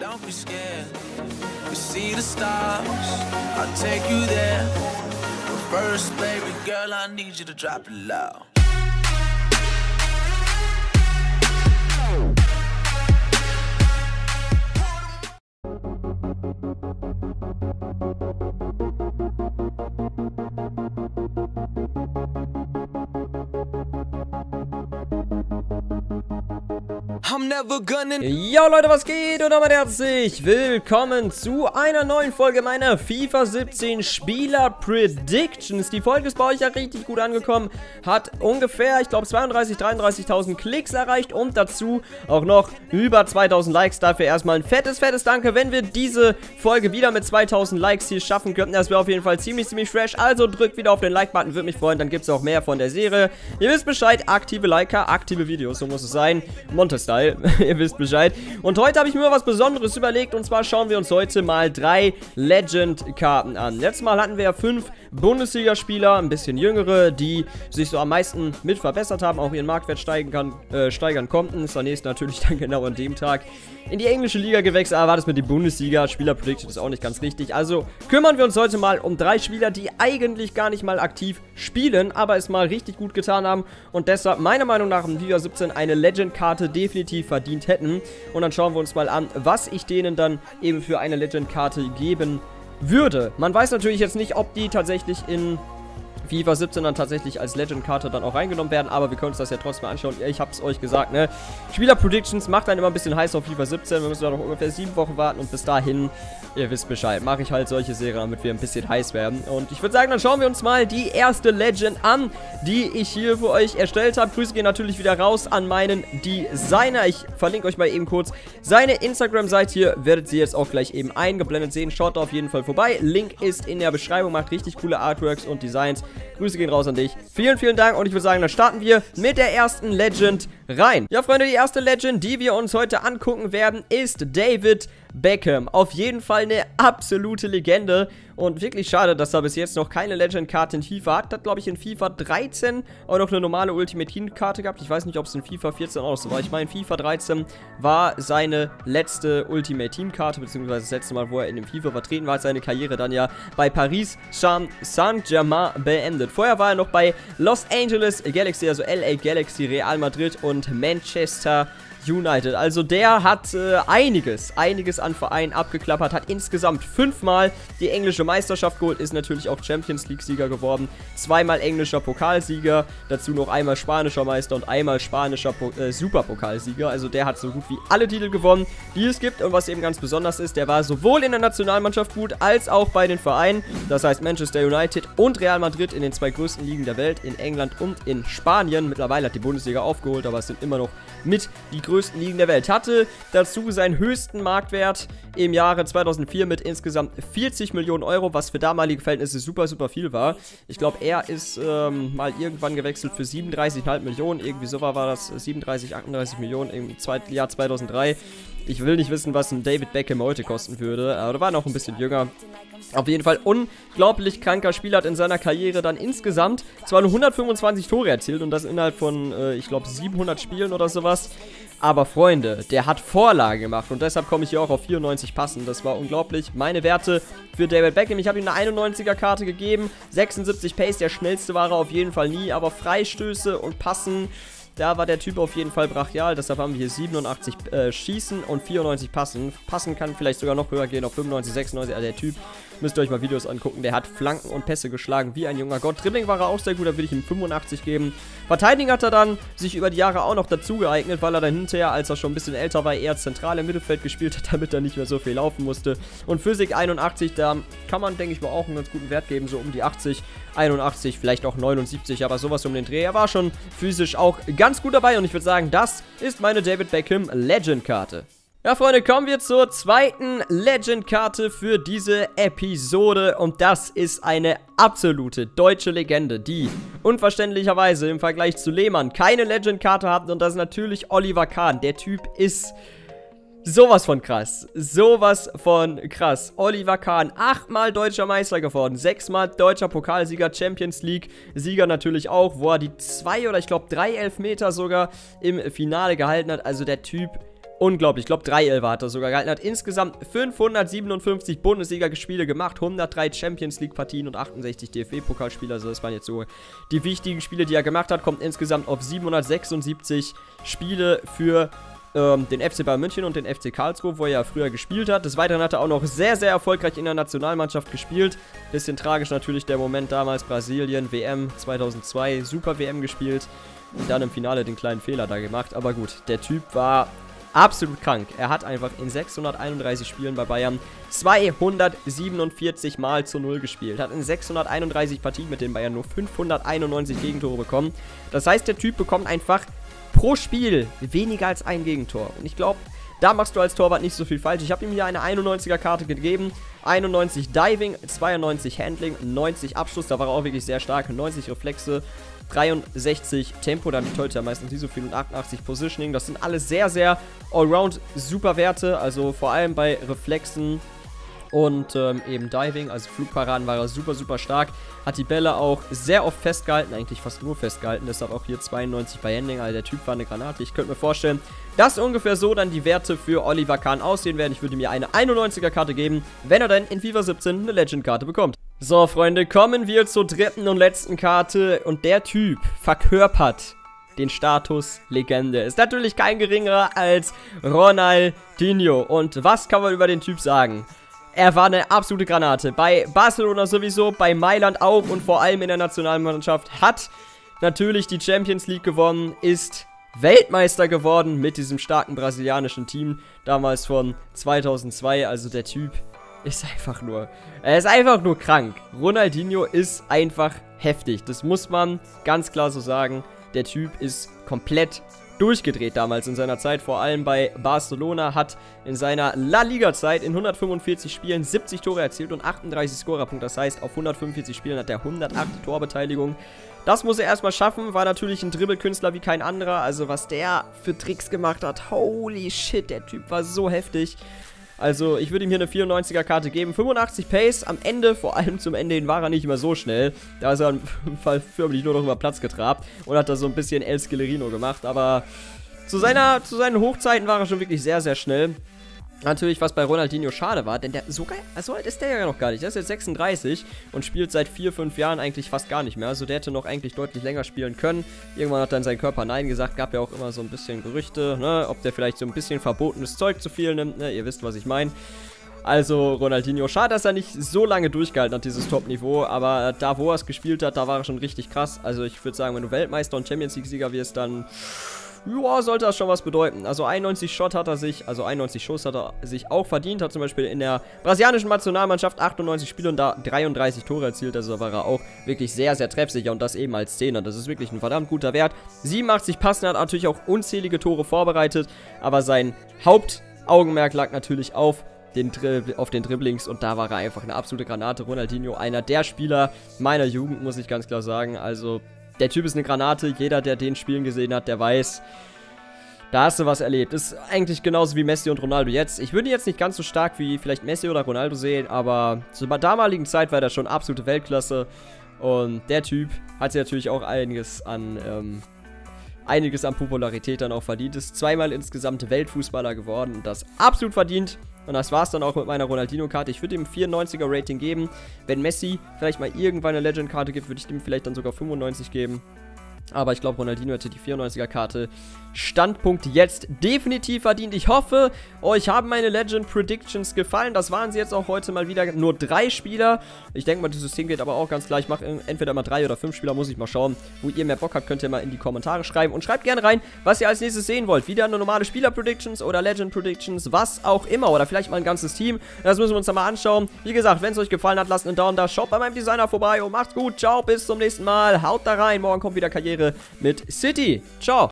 Don't be scared. We see the stars. I'll take you there. But first, baby girl, I need you to drop it low. Ja Leute, was geht? Und damit herzlich willkommen zu einer neuen Folge meiner FIFA 17 Spieler Predictions. Die Folge ist bei euch ja richtig gut angekommen, hat ungefähr, ich glaube 33.000 Klicks erreicht und dazu auch noch über 2.000 Likes. Dafür erstmal ein fettes Danke, wenn wir diese Folge wieder mit 2.000 Likes hier schaffen könnten. Das wäre auf jeden Fall ziemlich fresh, also drückt wieder auf den Like-Button, würde mich freuen, dann gibt es auch mehr von der Serie. Ihr wisst Bescheid, aktive Liker, aktive Videos, so muss es sein, Montestyle. Ihr wisst Bescheid. Und heute habe ich mir was Besonderes überlegt. Und zwar schauen wir uns heute mal 3 Legend-Karten an. Letztes Mal hatten wir ja 5 Bundesligaspieler, ein bisschen jüngere, die sich so am meisten mit verbessert haben, auch ihren Marktwert steigern konnten. Ist am nächsten natürlich dann genau an dem Tag in die englische Liga gewechselt. Aber war das mit die Bundesliga? Spieler-Prediction ist auch nicht ganz richtig. Also kümmern wir uns heute mal um 3 Spieler, die eigentlich gar nicht mal aktiv spielen, aber es mal richtig gut getan haben. Und deshalb meiner Meinung nach in FIFA 17 eine Legend-Karte definitiv verdient hätten. Und dann schauen wir uns mal an, was ich denen dann eben für eine Legend-Karte geben würde. Man weiß natürlich jetzt nicht, ob die tatsächlich in FIFA 17 dann tatsächlich als Legend-Karte dann auch reingenommen werden, aber wir können uns das ja trotzdem anschauen. Ich hab's euch gesagt, ne? Spieler-Predictions macht dann immer ein bisschen heiß auf FIFA 17. Wir müssen da noch ungefähr 7 Wochen warten und bis dahin, ihr wisst Bescheid, mache ich halt solche Serien, damit wir ein bisschen heiß werden. Und ich würde sagen, dann schauen wir uns mal die erste Legend an, die ich hier für euch erstellt habe. Grüße gehen natürlich wieder raus an meinen Designer. Ich verlinke euch mal eben kurz seine Instagram-Seite. Hier werdet ihr jetzt auch gleich eben eingeblendet sehen. Schaut da auf jeden Fall vorbei. Link ist in der Beschreibung. Macht richtig coole Artworks und Designs. Grüße gehen raus an dich. Vielen Dank und ich würde sagen, dann starten wir mit der ersten Legend rein. Ja, Freunde, die erste Legend, die wir uns heute angucken werden, ist David Beckham. Auf jeden Fall eine absolute Legende und wirklich schade, dass er bis jetzt noch keine Legend-Karte in FIFA hat. Hat, glaube ich, in FIFA 13 auch noch eine normale Ultimate-Team-Karte gehabt. Ich weiß nicht, ob es in FIFA 14 auch so war. Ich meine, FIFA 13 war seine letzte Ultimate-Team-Karte, beziehungsweise das letzte Mal, wo er in dem FIFA vertreten war, hat seine Karriere dann ja bei Paris Saint-Germain beendet. Vorher war er noch bei Los Angeles Galaxy, also LA Galaxy, Real Madrid und Manchester United. Also der hat einiges an Vereinen abgeklappert, hat insgesamt 5-mal die englische Meisterschaft geholt, ist natürlich auch Champions League-Sieger geworden, 2-mal englischer Pokalsieger, dazu noch einmal spanischer Meister und einmal spanischer Superpokalsieger. Also der hat so gut wie alle Titel gewonnen, die es gibt, und was eben ganz besonders ist, der war sowohl in der Nationalmannschaft gut, als auch bei den Vereinen, das heißt Manchester United und Real Madrid, in den 2 größten Ligen der Welt, in England und in Spanien. Mittlerweile hat die Bundesliga aufgeholt, aber es sind immer noch mit die größten Ligen der Welt. Hatte dazu seinen höchsten Marktwert im Jahre 2004 mit insgesamt 40 Millionen Euro, was für damalige Verhältnisse super viel war. Ich glaube, er ist mal irgendwann gewechselt für 37,5 Millionen, irgendwie so war das, 37, 38 Millionen im Jahr 2003. Ich will nicht wissen, was ein David Beckham heute kosten würde, aber er war noch ein bisschen jünger. Auf jeden Fall unglaublich kranker Spieler, hat in seiner Karriere dann insgesamt zwar nur 125 Tore erzielt und das innerhalb von, ich glaube, 700 Spielen oder sowas. Aber Freunde, der hat Vorlagen gemacht und deshalb komme ich hier auch auf 94 passen. Das war unglaublich. Meine Werte für David Beckham, ich habe ihm eine 91er Karte gegeben, 76 Pace, der schnellste war er auf jeden Fall nie, aber Freistöße und Passen, da war der Typ auf jeden Fall brachial. Deshalb haben wir hier 87 Schießen und 94 Passen. Passen kann vielleicht sogar noch höher gehen, auf 95, 96. Also der Typ, müsst ihr euch mal Videos angucken. Der hat Flanken und Pässe geschlagen wie ein junger Gott. Dribbling war er auch sehr gut, da würde ich ihm 85 geben. Verteidigung hat er dann sich über die Jahre auch noch dazu geeignet, weil er dann hinterher, als er schon ein bisschen älter war, eher zentral im Mittelfeld gespielt hat, damit er nicht mehr so viel laufen musste. Und Physik 81, da kann man, denke ich mal, auch einen ganz guten Wert geben. So um die 80, 81, vielleicht auch 79, aber sowas um den Dreh. Er war schon physisch auch ganz gut dabei und ich würde sagen, das ist meine David Beckham Legend-Karte. Ja, Freunde, kommen wir zur zweiten Legend-Karte für diese Episode und das ist eine absolute deutsche Legende, die unverständlicherweise im Vergleich zu Lehmann keine Legend-Karte hat und das ist natürlich Oliver Kahn. Der Typ ist sowas von krass. Sowas von krass. Oliver Kahn, 8-mal deutscher Meister geworden, 6-mal deutscher Pokalsieger, Champions League-Sieger natürlich auch, wo er die 2 oder ich glaube 3 Elfmeter sogar im Finale gehalten hat. Also der Typ unglaublich. Ich glaube, 3 Elfer hat er sogar gehalten. Er hat insgesamt 557 Bundesliga-Spiele gemacht, 103 Champions-League-Partien und 68 DFB-Pokalspiele. Also das waren jetzt so die wichtigen Spiele, die er gemacht hat. Kommt insgesamt auf 776 Spiele für den FC Bayern München und den FC Karlsruhe, wo er ja früher gespielt hat. Des Weiteren hat er auch noch sehr, sehr erfolgreich in der Nationalmannschaft gespielt. Bisschen tragisch natürlich der Moment damals, Brasilien, WM 2002, Super WM gespielt. Und dann im Finale den kleinen Fehler da gemacht. Aber gut, der Typ war absolut krank. Er hat einfach in 631 Spielen bei Bayern 247 Mal zu 0 gespielt. Hat in 631 Partien mit den Bayern nur 591 Gegentore bekommen. Das heißt, der Typ bekommt einfach pro Spiel weniger als ein Gegentor. Und ich glaube, da machst du als Torwart nicht so viel falsch. Ich habe ihm hier eine 91er-Karte gegeben. 91 Diving, 92 Handling, 90 Abschluss. Da war er auch wirklich sehr stark. 90 Reflexe, 63 Tempo. Damit holt er meistens nicht so viel. Und 88 Positioning. Das sind alles sehr, sehr allround super Werte. Also vor allem bei Reflexen und eben Diving. Also Flugparaden war er super, super stark. Hat die Bälle auch sehr oft festgehalten. Eigentlich fast nur festgehalten. Deshalb auch hier 92 bei Handling. Also der Typ war eine Granate. Ich könnte mir vorstellen, dass ungefähr so dann die Werte für Oliver Kahn aussehen werden. Ich würde mir eine 91er-Karte geben, wenn er dann in FIFA 17 eine Legend-Karte bekommt. So, Freunde, kommen wir zur dritten und letzten Karte. Und der Typ verkörpert den Status Legende. Ist natürlich kein geringerer als Ronaldinho. Und was kann man über den Typ sagen? Er war eine absolute Granate. Bei Barcelona sowieso, bei Mailand auch und vor allem in der Nationalmannschaft. Hat natürlich die Champions League gewonnen, ist Weltmeister geworden mit diesem starken brasilianischen Team, damals von 2002, also der Typ ist einfach nur, er ist einfach nur krank. Ronaldinho ist einfach heftig, das muss man ganz klar so sagen, der Typ ist komplett durchgedreht damals in seiner Zeit, vor allem bei Barcelona, hat in seiner La Liga-Zeit in 145 Spielen 70 Tore erzielt und 38 Scorerpunkte, das heißt auf 145 Spielen hat er 108 Torbeteiligung. Das muss er erstmal schaffen, war natürlich ein Dribbelkünstler wie kein anderer, also was der für Tricks gemacht hat, holy shit, der Typ war so heftig. Also ich würde ihm hier eine 94er-Karte geben, 85 Pace, am Ende, vor allem zum Ende hin war er nicht mehr so schnell, da ist er im Fall förmlich nur noch über Platz getrabt und hat da so ein bisschen El Skillerino gemacht, aber zu seinen Hochzeiten war er schon wirklich sehr, sehr schnell. Natürlich, was bei Ronaldinho schade war, denn der so alt ist der ja noch gar nicht. Der ist jetzt 36 und spielt seit 4, 5 Jahren eigentlich fast gar nicht mehr. Also der hätte noch eigentlich deutlich länger spielen können. Irgendwann hat dann sein Körper Nein gesagt. Gab ja auch immer so ein bisschen Gerüchte, ne? Ob der vielleicht so ein bisschen verbotenes Zeug zu viel nimmt. Ne? Ihr wisst, was ich meine. Also Ronaldinho, schade, dass er nicht so lange durchgehalten hat, dieses Top-Niveau. Aber da, wo er es gespielt hat, da war er schon richtig krass. Also ich würde sagen, wenn du Weltmeister und Champions-League-Sieger wirst, dann ja, sollte das schon was bedeuten. Also 91 Schuss hat er sich auch verdient. Hat zum Beispiel in der brasilianischen Nationalmannschaft 98 Spiele und da 33 Tore erzielt. Also war er auch wirklich sehr, sehr treffsicher und das eben als Zehner. Das ist wirklich ein verdammt guter Wert. 87 Passen, hat natürlich auch unzählige Tore vorbereitet. Aber sein Hauptaugenmerk lag natürlich auf den Dribblings und da war er einfach eine absolute Granate. Ronaldinho, einer der Spieler meiner Jugend, muss ich ganz klar sagen. Also der Typ ist eine Granate, jeder, der den Spielen gesehen hat, der weiß, da hast du was erlebt. Ist eigentlich genauso wie Messi und Ronaldo jetzt. Ich würde ihn jetzt nicht ganz so stark wie vielleicht Messi oder Ronaldo sehen, aber zur damaligen Zeit war der schon absolute Weltklasse. Und der Typ hat sich natürlich auch einiges an Popularität dann auch verdient. Ist zweimal insgesamt Weltfußballer geworden und das absolut verdient. Und das war's dann auch mit meiner Ronaldinho-Karte. Ich würde ihm 94er Rating geben. Wenn Messi vielleicht mal irgendwann eine Legend-Karte gibt, würde ich ihm vielleicht dann sogar 95 geben. Aber ich glaube, Ronaldinho hätte die 94er-Karte Standpunkt jetzt definitiv verdient. Ich hoffe, euch haben meine Legend-Predictions gefallen. Das waren sie jetzt auch heute mal wieder. Nur 3 Spieler. Ich denke mal, das System geht aber auch ganz klar. Ich mache entweder mal 3 oder 5 Spieler. Muss ich mal schauen. Wo ihr mehr Bock habt, könnt ihr mal in die Kommentare schreiben. Und schreibt gerne rein, was ihr als nächstes sehen wollt. Wieder eine normale Spieler-Predictions oder Legend-Predictions. Was auch immer. Oder vielleicht mal ein ganzes Team. Das müssen wir uns dann mal anschauen. Wie gesagt, wenn es euch gefallen hat, lasst einen Daumen da. Schaut bei meinem Designer vorbei. Und macht's gut. Ciao, bis zum nächsten Mal. Haut da rein. Morgen kommt wieder Karriere mit City. Ciao.